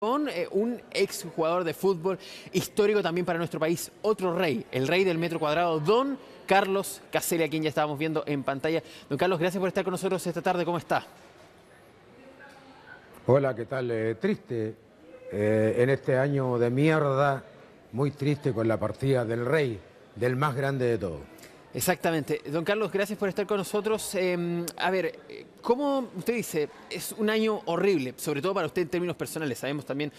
Con un ex jugador de fútbol histórico también para nuestro país, otro rey, el rey del metro cuadrado, don Carlos Caszely, a quien ya estábamos viendo en pantalla. Don Carlos, gracias por estar con nosotros esta tarde, ¿cómo está? Hola, ¿qué tal? Triste en este año de mierda, muy triste con la partida del rey, del más grande de todos. Exactamente. Don Carlos, gracias por estar con nosotros. A ver, como usted dice, es un año horrible, sobre todo para usted en términos personales, sabemos también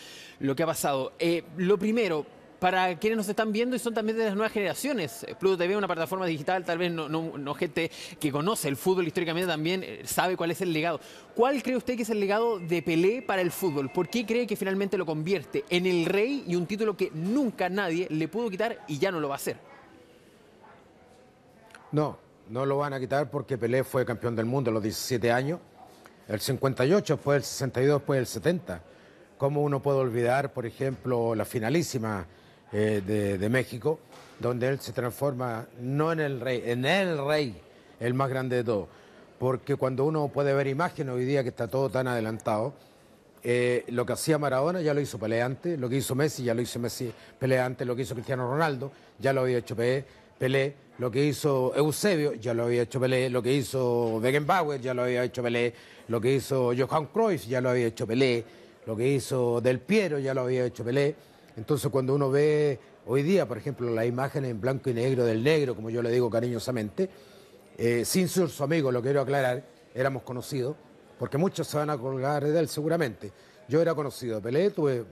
lo que ha pasado. Lo primero, para quienes nos están viendo y son también de las nuevas generaciones, Pluto TV, una plataforma digital, tal vez no gente que conoce el fútbol históricamente también sabe cuál es el legado. ¿Cuál cree usted que es el legado de Pelé para el fútbol? ¿Por qué cree que finalmente lo convierte en el rey y un título que nunca nadie le pudo quitar y ya no lo va a hacer? No lo van a quitar porque Pelé fue campeón del mundo a los 17 años, el 58, después el 62, después el 70. ¿Cómo uno puede olvidar, por ejemplo, la finalísima de México, donde él se transforma no en el rey, en el rey, el más grande de todos? Porque cuando uno puede ver imágenes hoy día que está todo tan adelantado, lo que hacía Maradona ya lo hizo Pelé antes, lo que hizo Messi ya lo hizo Pelé antes, lo que hizo Cristiano Ronaldo ya lo había hecho Pelé, lo que hizo Eusebio ya lo había hecho Pelé, lo que hizo Beckenbauer ya lo había hecho Pelé, lo que hizo Johan Cruyff ya lo había hecho Pelé, lo que hizo Del Piero ya lo había hecho Pelé. Entonces cuando uno ve hoy día, por ejemplo, las imágenes en blanco y negro del negro, como yo le digo cariñosamente, sin ser su amigo, lo quiero aclarar, éramos conocidos, porque muchos se van a colgar de él seguramente. Yo era conocido de Pelé, tuve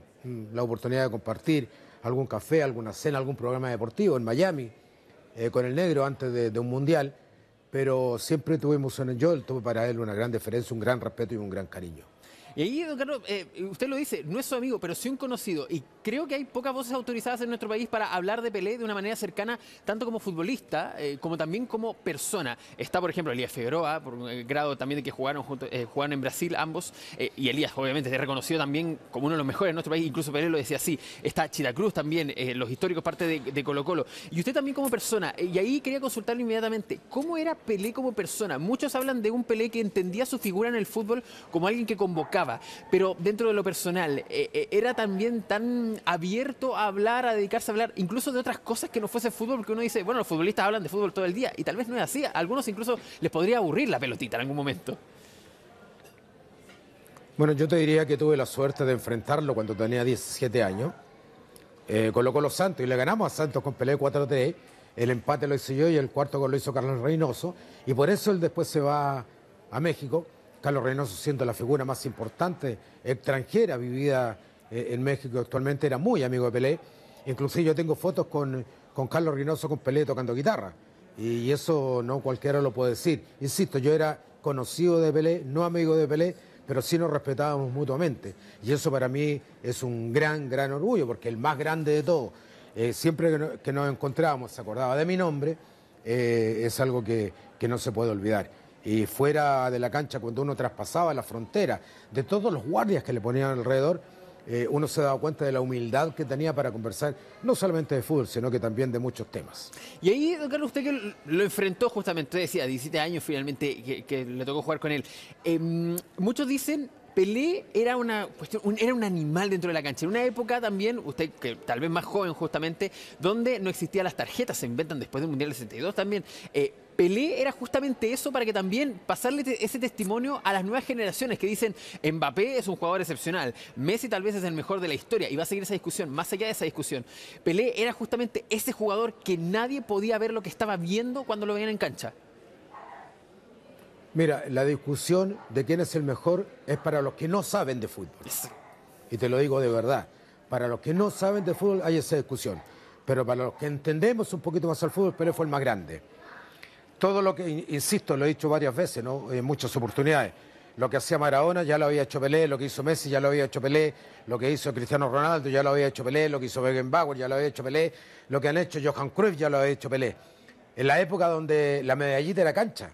la oportunidad de compartir algún café, alguna cena, algún programa deportivo en Miami, con el negro antes de un mundial, pero siempre tuvimos tuve para él una gran deferencia, un gran respeto y un gran cariño. Y ahí, don Carlos, usted lo dice, no es su amigo, pero sí un conocido, y creo que hay pocas voces autorizadas en nuestro país para hablar de Pelé de una manera cercana, tanto como futbolista, como también como persona. Está, por ejemplo, Elías Figueroa, por un grado también de que jugaron en Brasil ambos, y Elías, obviamente, es reconocido también como uno de los mejores en nuestro país, incluso Pelé lo decía así. Está Chiacruz también, los históricos parte de Colo-Colo. Y usted también como persona, y ahí quería consultarlo inmediatamente, ¿cómo era Pelé como persona? Muchos hablan de un Pelé que entendía su figura en el fútbol como alguien que convocaba, pero dentro de lo personal, ¿era también tan abierto a hablar, a dedicarse a hablar, incluso de otras cosas que no fuese fútbol? Porque uno dice, bueno, los futbolistas hablan de fútbol todo el día, y tal vez no es así. A algunos incluso les podría aburrir la pelotita en algún momento. Bueno, yo te diría que tuve la suerte de enfrentarlo cuando tenía 17 años. Colocó los Santos, y le ganamos a Santos con Pelé 4-3. El empate lo hice yo y el cuarto gol lo hizo Carlos Reynoso. Y por eso él después se va a México. Carlos Reynoso, siendo la figura más importante extranjera vivida en México actualmente, era muy amigo de Pelé. Inclusive yo tengo fotos con Carlos Reynoso con Pelé tocando guitarra. Y eso no cualquiera lo puede decir. Insisto, yo era conocido de Pelé, no amigo de Pelé, pero sí nos respetábamos mutuamente. Y eso para mí es un gran orgullo, porque el más grande de todos, siempre que nos encontrábamos se acordaba de mi nombre, es algo que no se puede olvidar. Y fuera de la cancha, cuando uno traspasaba la frontera de todos los guardias que le ponían alrededor, uno se daba cuenta de la humildad que tenía para conversar, no solamente de fútbol, sino que también de muchos temas. Y ahí, don Carlos, usted que lo enfrentó justamente, usted decía, 17 años finalmente, que le tocó jugar con él. Muchos dicen, Pelé era una cuestión, era un animal dentro de la cancha. En una época también, usted que tal vez más joven justamente, donde no existían las tarjetas, se inventan después del Mundial del 62 también. Pelé era justamente eso, para que también pasarle ese testimonio a las nuevas generaciones que dicen, Mbappé es un jugador excepcional, Messi tal vez es el mejor de la historia, y va a seguir esa discusión, más allá de esa discusión. Pelé era justamente ese jugador que nadie podía ver lo que estaba viendo cuando lo veían en cancha. Mira, la discusión de quién es el mejor es para los que no saben de fútbol. Yes. Y te lo digo de verdad, para los que no saben de fútbol hay esa discusión, pero para los que entendemos un poquito más al fútbol, Pelé fue el más grande. Todo lo que, insisto, lo he dicho varias veces, ¿no? En muchas oportunidades. Lo que hacía Maradona ya lo había hecho Pelé, lo que hizo Messi ya lo había hecho Pelé, lo que hizo Cristiano Ronaldo ya lo había hecho Pelé, lo que hizo Beckenbauer ya lo había hecho Pelé, lo que han hecho Johan Cruyff ya lo había hecho Pelé. En la época donde la medallita era cancha,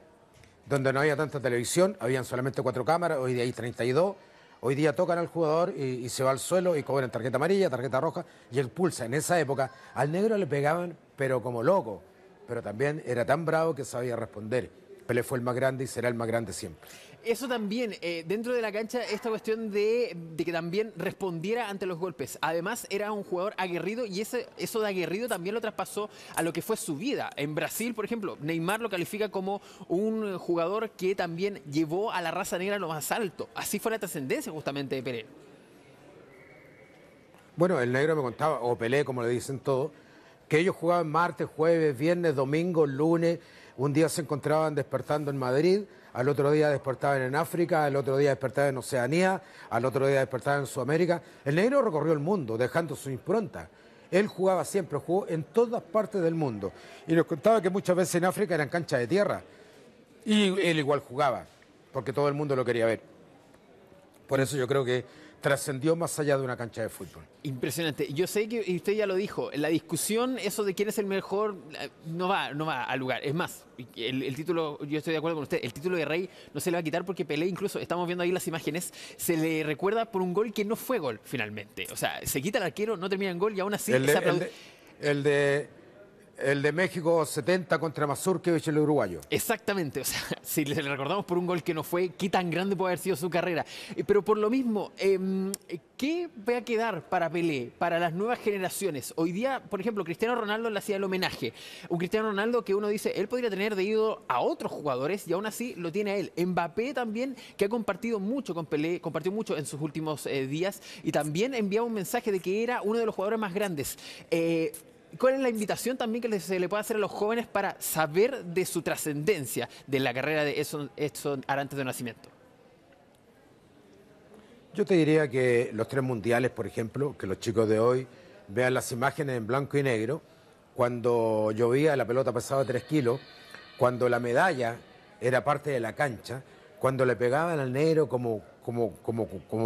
donde no había tanta televisión, habían solamente 4 cámaras, hoy día hay 32, hoy día tocan al jugador y se va al suelo y cobran tarjeta amarilla, tarjeta roja y expulsa. En esa época al negro le pegaban pero como loco. Pero también era tan bravo que sabía responder. Pelé fue el más grande y será el más grande siempre. Eso también, dentro de la cancha, esta cuestión de que también respondiera ante los golpes. Además, era un jugador aguerrido y eso de aguerrido también lo traspasó a lo que fue su vida. En Brasil, por ejemplo, Neymar lo califica como un jugador que también llevó a la raza negra a lo más alto. Así fue la trascendencia justamente de Pelé. Bueno, el negro me contaba, o Pelé, como le dicen todos, que ellos jugaban martes, jueves, viernes, domingo, lunes. Un día se encontraban despertando en Madrid, al otro día despertaban en África, al otro día despertaban en Oceanía, al otro día despertaban en Sudamérica. El negro recorrió el mundo, dejando su impronta. Él jugaba siempre, jugó en todas partes del mundo. Y nos contaba que muchas veces en África eran canchas de tierra. Y él igual jugaba, porque todo el mundo lo quería ver. Por eso yo creo que trascendió más allá de una cancha de fútbol. Impresionante. Yo sé que, y usted ya lo dijo, la discusión, eso de quién es el mejor, no va al lugar. Es más, el título, yo estoy de acuerdo con usted, el título de Rey no se le va a quitar porque Pelé, incluso, estamos viendo ahí las imágenes, se le recuerda por un gol que no fue gol, finalmente. O sea, se quita el arquero, no termina en gol y aún así... El de México 70 contra Mazurkiewicz, el uruguayo. Exactamente, o sea, si le recordamos por un gol que no fue, qué tan grande puede haber sido su carrera. Pero por lo mismo, ¿qué va a quedar para Pelé, para las nuevas generaciones? Hoy día, por ejemplo, Cristiano Ronaldo le hacía el homenaje. Un Cristiano Ronaldo que uno dice, él podría tener de ídolo a otros jugadores y aún así lo tiene a él. Mbappé también, que ha compartido mucho con Pelé, compartió mucho en sus últimos días y también enviaba un mensaje de que era uno de los jugadores más grandes. ¿Cuál es la invitación también que se le puede hacer a los jóvenes para saber de su trascendencia de la carrera de Edson Arantes de Nacimiento? Yo te diría que los 3 mundiales, por ejemplo, que los chicos de hoy vean las imágenes en blanco y negro, cuando llovía la pelota pesaba 3 kilos, cuando la medalla era parte de la cancha, cuando le pegaban al negro como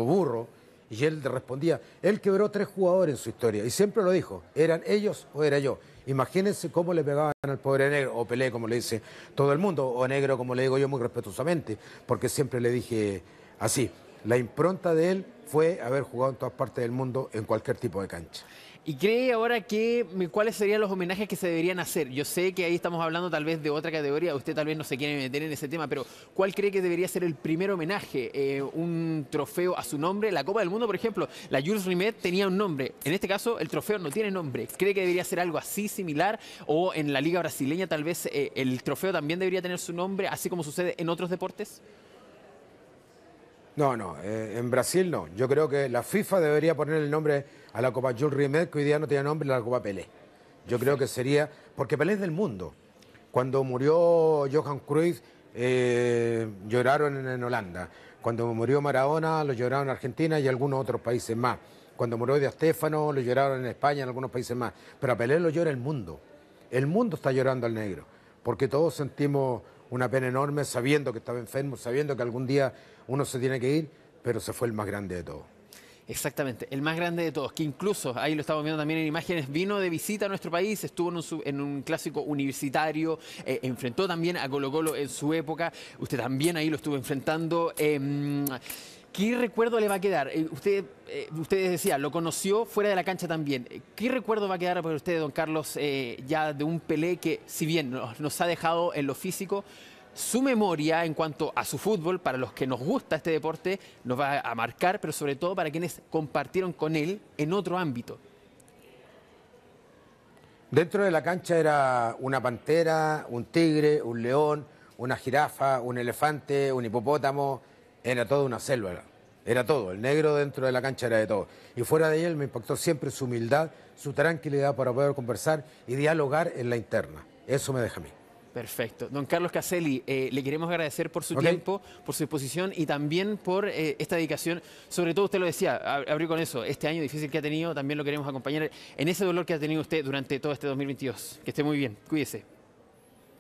burro, y él respondía, él quebró 3 jugadores en su historia, y siempre lo dijo, eran ellos o era yo. Imagínense cómo le pegaban al pobre negro, o Pelé, como le dice todo el mundo, o negro, como le digo yo muy respetuosamente, porque siempre le dije así. La impronta de él fue haber jugado en todas partes del mundo, en cualquier tipo de cancha. ¿Y cree ahora que cuáles serían los homenajes que se deberían hacer? Yo sé que ahí estamos hablando tal vez de otra categoría, usted tal vez no se quiere meter en ese tema, pero ¿cuál cree que debería ser el primer homenaje? ¿Un trofeo a su nombre? La Copa del Mundo, por ejemplo, la Jules Rimet tenía un nombre. En este caso, el trofeo no tiene nombre. ¿Cree que debería ser algo así similar? ¿O en la Liga Brasileña tal vez el trofeo también debería tener su nombre, así como sucede en otros deportes? No, en Brasil no. Yo creo que la FIFA debería poner el nombre a la Copa Jules Rimet, que hoy día no tenía nombre, la Copa Pelé. Yo creo que sería... Porque Pelé es del mundo. Cuando murió Johan Cruyff, lloraron en Holanda. Cuando murió Maradona, lo lloraron en Argentina y algunos otros países más. Cuando murió Di Stéfano, lo lloraron en España, en algunos países más. Pero a Pelé lo llora el mundo. El mundo está llorando al negro. Porque todos sentimos una pena enorme, sabiendo que estaba enfermo, sabiendo que algún día uno se tiene que ir, pero se fue el más grande de todos. Exactamente, el más grande de todos, que incluso, ahí lo estamos viendo también en imágenes, vino de visita a nuestro país, estuvo en un clásico universitario, enfrentó también a Colo-Colo en su época, usted también ahí lo estuvo enfrentando. ¿Qué recuerdo le va a quedar? Usted decía, lo conoció fuera de la cancha también. ¿Qué recuerdo va a quedar para usted, don Carlos, ya de un Pelé que, si bien nos ha dejado en lo físico, su memoria en cuanto a su fútbol, para los que nos gusta este deporte, nos va a marcar, pero sobre todo para quienes compartieron con él en otro ámbito? Dentro de la cancha era una pantera, un tigre, un león, una jirafa, un elefante, un hipopótamo. Era toda una selva, era todo. El negro dentro de la cancha era de todo. Y fuera de él me impactó siempre su humildad, su tranquilidad para poder conversar y dialogar en la interna. Eso me deja a mí. Perfecto. Don Carlos Caszely, le queremos agradecer por su tiempo, por su disposición y también por esta dedicación. Sobre todo, usted lo decía, abrí con eso, este año difícil que ha tenido, también lo queremos acompañar en ese dolor que ha tenido usted durante todo este 2022. Que esté muy bien, cuídese.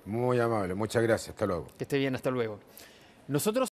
Muy amable, muchas gracias, hasta luego. Que esté bien, hasta luego. Nosotros